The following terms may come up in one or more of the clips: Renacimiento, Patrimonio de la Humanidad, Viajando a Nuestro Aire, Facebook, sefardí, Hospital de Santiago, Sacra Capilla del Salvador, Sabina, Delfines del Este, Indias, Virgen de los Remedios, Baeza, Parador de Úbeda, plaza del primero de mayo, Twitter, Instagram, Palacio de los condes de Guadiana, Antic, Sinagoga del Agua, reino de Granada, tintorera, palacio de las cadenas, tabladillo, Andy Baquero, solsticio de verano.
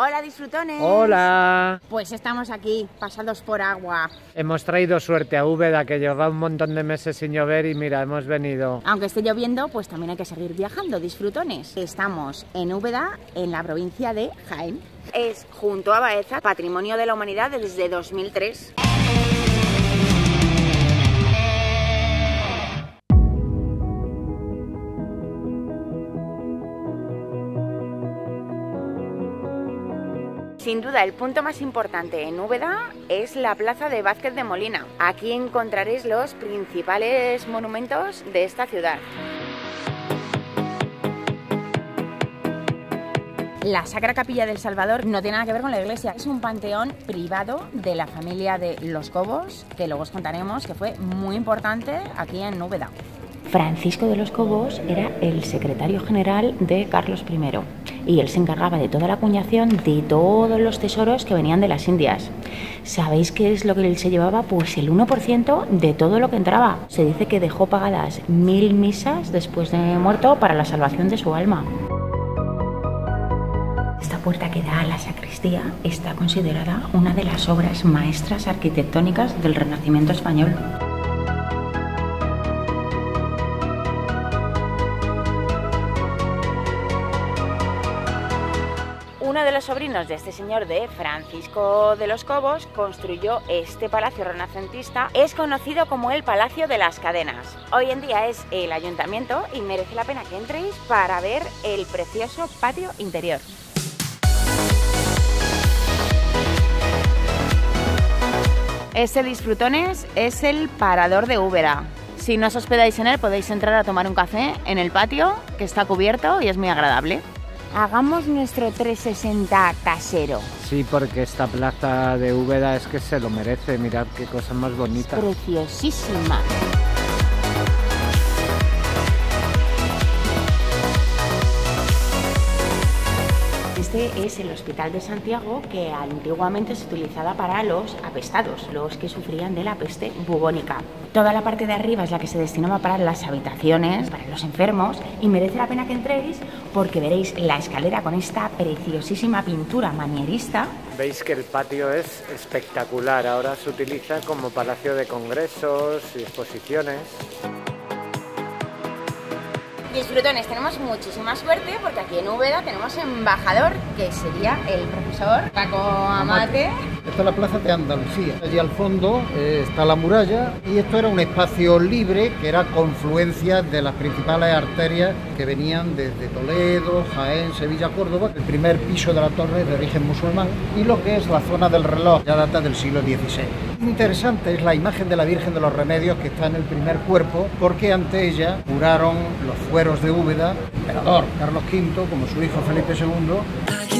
Hola, disfrutones. Hola. Pues estamos aquí, pasados por agua. Hemos traído suerte a Úbeda, que lleva un montón de meses sin llover y mira, hemos venido. Aunque esté lloviendo, pues también hay que seguir viajando, disfrutones. Estamos en Úbeda, en la provincia de Jaén. Es, junto a Baeza, Patrimonio de la Humanidad desde 2003. Sin duda, el punto más importante en Úbeda es la plaza de Vázquez de Molina. Aquí encontraréis los principales monumentos de esta ciudad. La Sacra Capilla del Salvador no tiene nada que ver con la iglesia, es un panteón privado de la familia de los Cobos, que luego os contaremos que fue muy importante aquí en Úbeda. Francisco de los Cobos era el secretario general de Carlos I y él se encargaba de toda la acuñación de todos los tesoros que venían de las Indias. ¿Sabéis qué es lo que él se llevaba? Pues el 1% de todo lo que entraba. Se dice que dejó pagadas 1000 misas después de muerto para la salvación de su alma. Esta puerta que da a la sacristía está considerada una de las obras maestras arquitectónicas del Renacimiento español. Uno de los sobrinos de este señor de Francisco de los Cobos construyó este palacio renacentista. Es conocido como el Palacio de las Cadenas. Hoy en día es el ayuntamiento y merece la pena que entréis para ver el precioso patio interior. Este, disfrutones, es el Parador de Úbeda. Si no os hospedáis en él, podéis entrar a tomar un café en el patio, que está cubierto y es muy agradable. Hagamos nuestro 360 casero. Sí, porque esta plaza de Úbeda es que se lo merece. Mirad qué cosa más bonita. Es preciosísima. Este es el Hospital de Santiago, que antiguamente se utilizaba para los apestados, los que sufrían de la peste bubónica. Toda la parte de arriba es la que se destinaba para las habitaciones, para los enfermos, y merece la pena que entréis porque veréis la escalera con esta preciosísima pintura manierista. Veis que el patio es espectacular, ahora se utiliza como palacio de congresos y exposiciones. Disfrutones, tenemos muchísima suerte porque aquí en Úbeda tenemos embajador, que sería el profesor Paco Amate. Esta es la plaza de Andalucía. Allí al fondo está la muralla y esto era un espacio libre que era confluencia de las principales arterias que venían desde Toledo, Jaén, Sevilla, Córdoba. El primer piso de la torre es de origen musulmán y lo que es la zona del reloj ya data del siglo XVI. Interesante es la imagen de la Virgen de los Remedios que está en el primer cuerpo porque ante ella curaron los fueros de Úbeda, el emperador Carlos V, como su hijo Felipe II.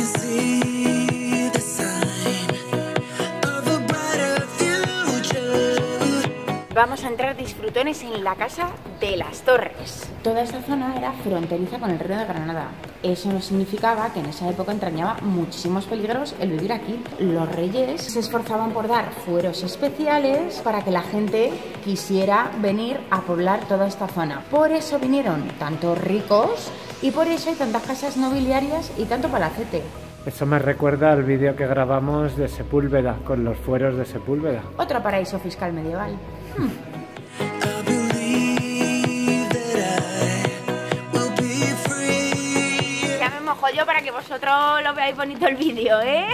Vamos a entrar, disfrutones, en la casa de las torres. Toda esta zona era fronteriza con el reino de Granada. Eso nos significaba que en esa época entrañaba muchísimos peligros el vivir aquí. Los reyes se esforzaban por dar fueros especiales para que la gente quisiera venir a poblar toda esta zona. Por eso vinieron tantos ricos y por eso hay tantas casas nobiliarias y tanto palacete. Eso me recuerda al vídeo que grabamos de Sepúlveda, con los fueros de Sepúlveda. Otro paraíso fiscal medieval. Yo para que vosotros lo veáis bonito el vídeo, ¿eh?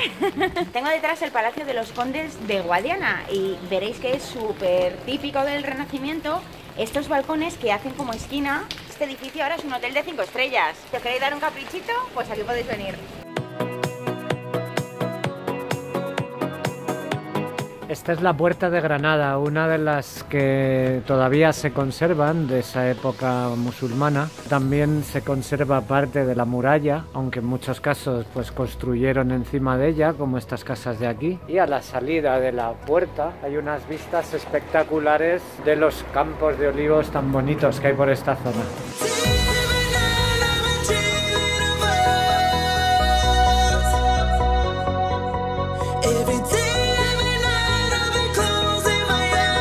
Tengo detrás el Palacio de los Condes de Guadiana y veréis que es súper típico del Renacimiento estos balcones que hacen como esquina. Este edificio ahora es un hotel de 5 estrellas. Si os queréis dar un caprichito, pues aquí podéis venir. Esta es la Puerta de Granada, una de las que todavía se conservan de esa época musulmana. También se conserva parte de la muralla, aunque en muchos casos pues construyeron encima de ella, como estas casas de aquí. Y a la salida de la puerta hay unas vistas espectaculares de los campos de olivos tan bonitos que hay por esta zona.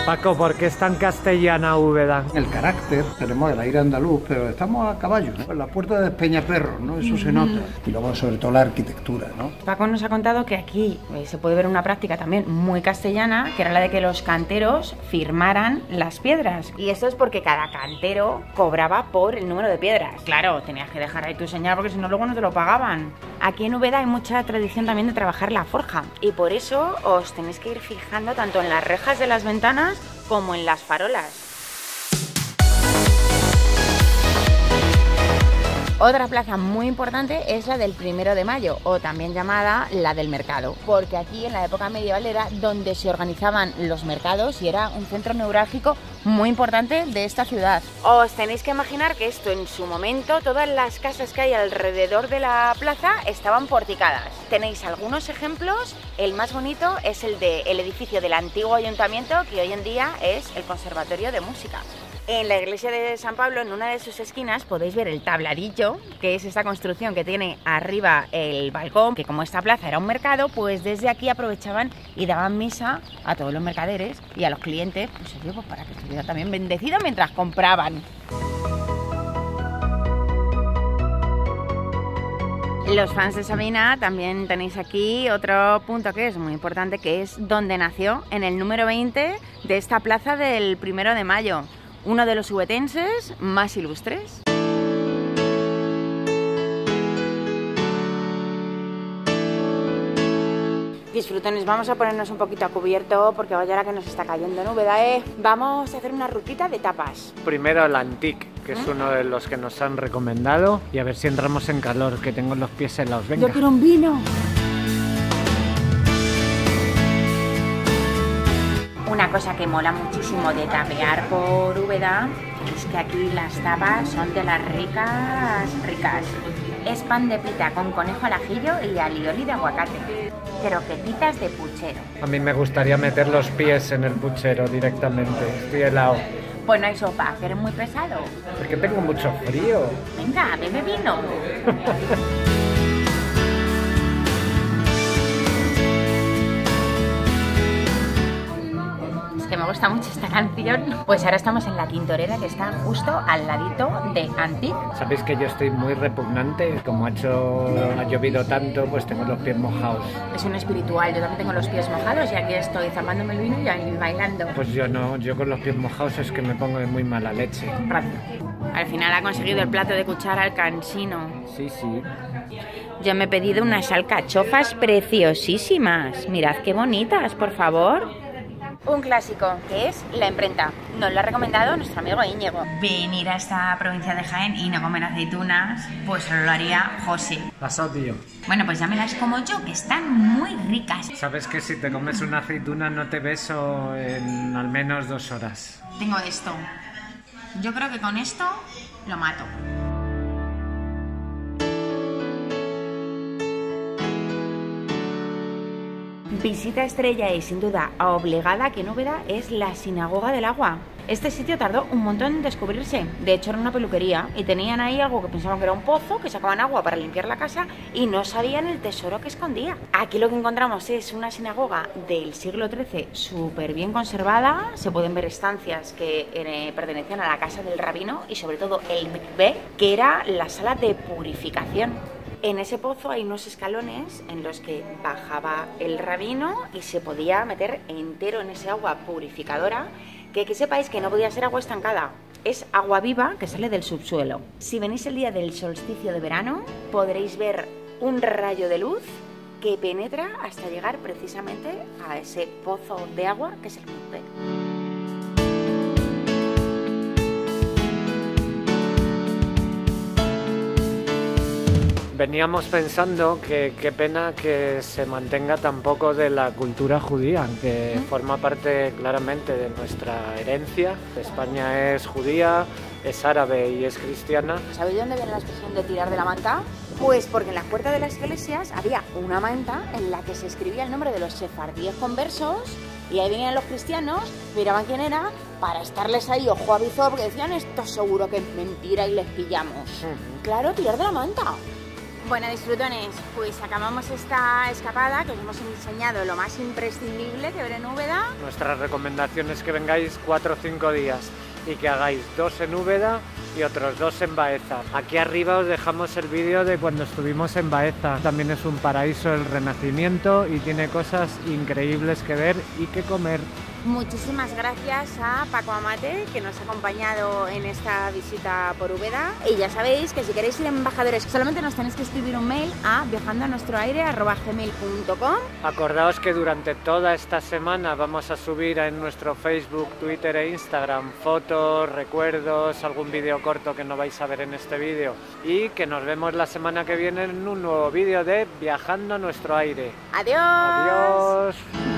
Paco, ¿por qué es tan castellana Úbeda? El carácter, tenemos el aire andaluz, pero estamos a caballo, ¿no? La puerta de Perro, ¿no? Eso se nota. Y luego, sobre todo, la arquitectura, ¿no? Paco nos ha contado que aquí se puede ver una práctica también muy castellana, que era la de que los canteros firmaran las piedras. Y eso es porque cada cantero cobraba por el número de piedras. Claro, tenías que dejar ahí tu señal porque si no luego no te lo pagaban. Aquí en Úbeda hay mucha tradición también de trabajar la forja y por eso os tenéis que ir fijando tanto en las rejas de las ventanas como en las farolas. Otra plaza muy importante es la del 1 de mayo, o también llamada la del mercado, porque aquí en la época medieval era donde se organizaban los mercados y era un centro neurálgico muy importante de esta ciudad. Os tenéis que imaginar que esto en su momento, todas las casas que hay alrededor de la plaza estaban porticadas. Tenéis algunos ejemplos, el más bonito es el del edificio del antiguo ayuntamiento, que hoy en día es el Conservatorio de Música. En la iglesia de San Pablo, en una de sus esquinas, podéis ver el tabladillo, que es esta construcción que tiene arriba el balcón, que como esta plaza era un mercado, pues desde aquí aprovechaban y daban misa a todos los mercaderes y a los clientes, pues, oye, pues para que estuvieran también bendecidos mientras compraban. Los fans de Sabina también tenéis aquí otro punto que es muy importante, que es donde nació, en el número 20 de esta plaza del 1 de mayo. Uno de los ubetenses más ilustres. Disfrutones, vamos a ponernos un poquito a cubierto porque vaya la que nos está cayendo en Úbeda, ¿eh? Vamos a hacer una rutita de tapas. Primero el Antic, que es uno de los que nos han recomendado, y a ver si entramos en calor, que tengo los pies helados. Venga. Yo quiero un vino. Una cosa que mola muchísimo de tapear por Úbeda es que aquí las tapas son de las ricas, ricas. Es pan de pita con conejo al ajillo y alioli de aguacate. Croquetitas de puchero. A mí me gustaría meter los pies en el puchero directamente. Estoy helado. Pues no hay sopa, pero es muy pesado. Porque tengo mucho frío. Venga, bebe vino. Me gusta mucho esta canción. Pues ahora estamos en la tintorera, que está justo al ladito de Antic. Sabéis que yo estoy muy repugnante, como ha llovido tanto, pues tengo los pies mojados. Es un espiritual, yo también tengo los pies mojados y aquí estoy zampándome el vino y ahí bailando. Pues yo no, yo con los pies mojados es que me pongo de muy mala leche. Al final ha conseguido el plato de cuchara al cansino. Sí, sí. Yo me he pedido unas alcachofas preciosísimas. Mirad qué bonitas, por favor. Un clásico, que es la imprenta. Nos lo ha recomendado nuestro amigo Íñigo. Venir a esta provincia de Jaén y no comer aceitunas, pues lo haría José. Pasado, tío. Bueno, pues ya me las como yo, que están muy ricas. Sabes que si te comes una aceituna no te beso en al menos 2 horas. Tengo esto. Yo creo que con esto lo mato. Visita estrella y sin duda obligada que en Úbeda es la Sinagoga del Agua. Este sitio tardó un montón en descubrirse. De hecho, era una peluquería y tenían ahí algo que pensaban que era un pozo, que sacaban agua para limpiar la casa y no sabían el tesoro que escondía. Aquí lo que encontramos es una sinagoga del siglo XIII súper bien conservada. Se pueden ver estancias que pertenecían a la casa del rabino y sobre todo el mikve, que era la sala de purificación. En ese pozo hay unos escalones en los que bajaba el rabino y se podía meter entero en ese agua purificadora, que sepáis que no podía ser agua estancada, es agua viva que sale del subsuelo. Si venís el día del solsticio de verano podréis ver un rayo de luz que penetra hasta llegar precisamente a ese pozo de agua que es el Puente. Veníamos pensando que qué pena que se mantenga tan poco de la cultura judía, que forma parte claramente de nuestra herencia. España es judía, es árabe y es cristiana. ¿Sabéis dónde viene la expresión de tirar de la manta? Pues porque en las puertas de las iglesias había una manta en la que se escribía el nombre de los sefardíes conversos y ahí venían los cristianos, miraban quién era, para estarles ahí ojo avizor, porque decían esto seguro que es mentira y les pillamos. Claro, tirar de la manta. Bueno, disfrutones, pues acabamos esta escapada que os hemos enseñado lo más imprescindible que ver en Úbeda. Nuestra recomendación es que vengáis 4 o 5 días y que hagáis 2 en Úbeda y otros 2 en Baeza. Aquí arriba os dejamos el vídeo de cuando estuvimos en Baeza. También es un paraíso del Renacimiento y tiene cosas increíbles que ver y que comer. Muchísimas gracias a Paco Amate, que nos ha acompañado en esta visita por Úbeda. Y ya sabéis que si queréis ser embajadores, solamente nos tenéis que escribir un mail a viajandoanuestroaire@gmail.com. Acordaos que durante toda esta semana vamos a subir en nuestro Facebook, Twitter e Instagram fotos, recuerdos, algún vídeo corto que no vais a ver en este vídeo. Y que nos vemos la semana que viene en un nuevo vídeo de Viajando a Nuestro Aire. ¡Adiós! ¡Adiós!